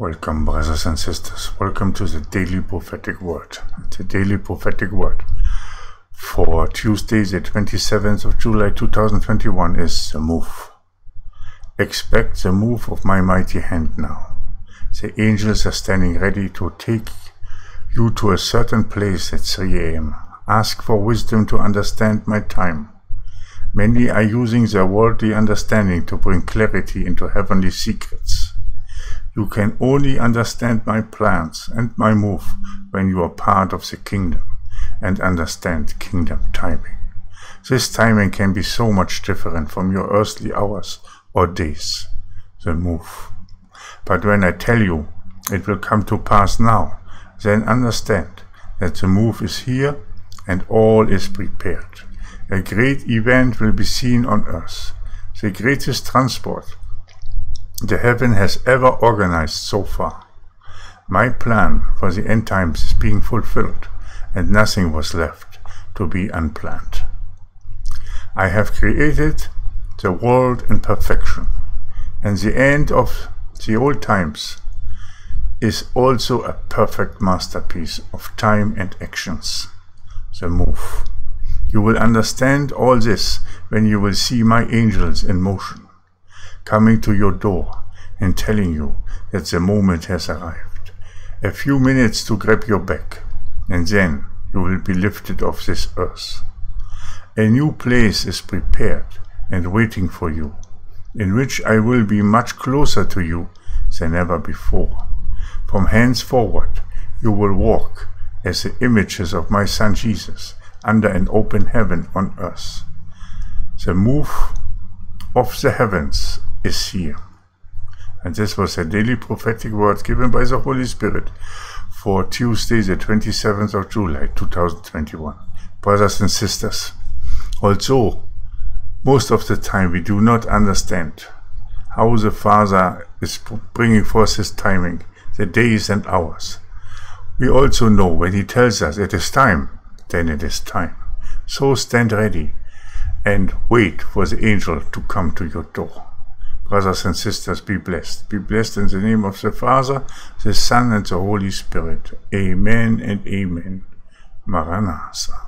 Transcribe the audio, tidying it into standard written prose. Welcome, brothers and sisters. Welcome to the Daily Prophetic Word. The Daily Prophetic Word for Tuesday, the 27th of July 2021 is the move. Expect the move of my mighty hand now. The angels are standing ready to take you to a certain place at 3 a.m. Ask for wisdom to understand my time. Many are using their worldly understanding to bring clarity into heavenly secrets. You can only understand my plans and my move when you are part of the kingdom and understand kingdom timing. This timing can be so much different from your earthly hours or days, the move. But when I tell you it will come to pass now, then understand that the move is here and all is prepared. A great event will be seen on earth, the greatest transport the heaven has ever organized so far. My plan for the end times is being fulfilled, and nothing was left to be unplanned. I have created the world in perfection, and the end of the old times is also a perfect masterpiece of time and actions, the move. You will understand all this when you will see my angels in motion, coming to your door and telling you that the moment has arrived. A few minutes to grab your bag, and then you will be lifted off this earth. A new place is prepared and waiting for you, in which I will be much closer to you than ever before. From henceforward, you will walk as the images of my son Jesus under an open heaven on earth. The move of the heavens is here. And this was a daily prophetic word given by the Holy Spirit for Tuesday, the 27th of July 2021. Brothers and sisters, also, most of the time we do not understand how the Father is bringing forth his timing, the days and hours. We also know when he tells us it is time, then it is time. So stand ready and wait for the angel to come to your door. Brothers and sisters, be blessed. Be blessed in the name of the Father, the Son, and the Holy Spirit. Amen and amen. Maranatha.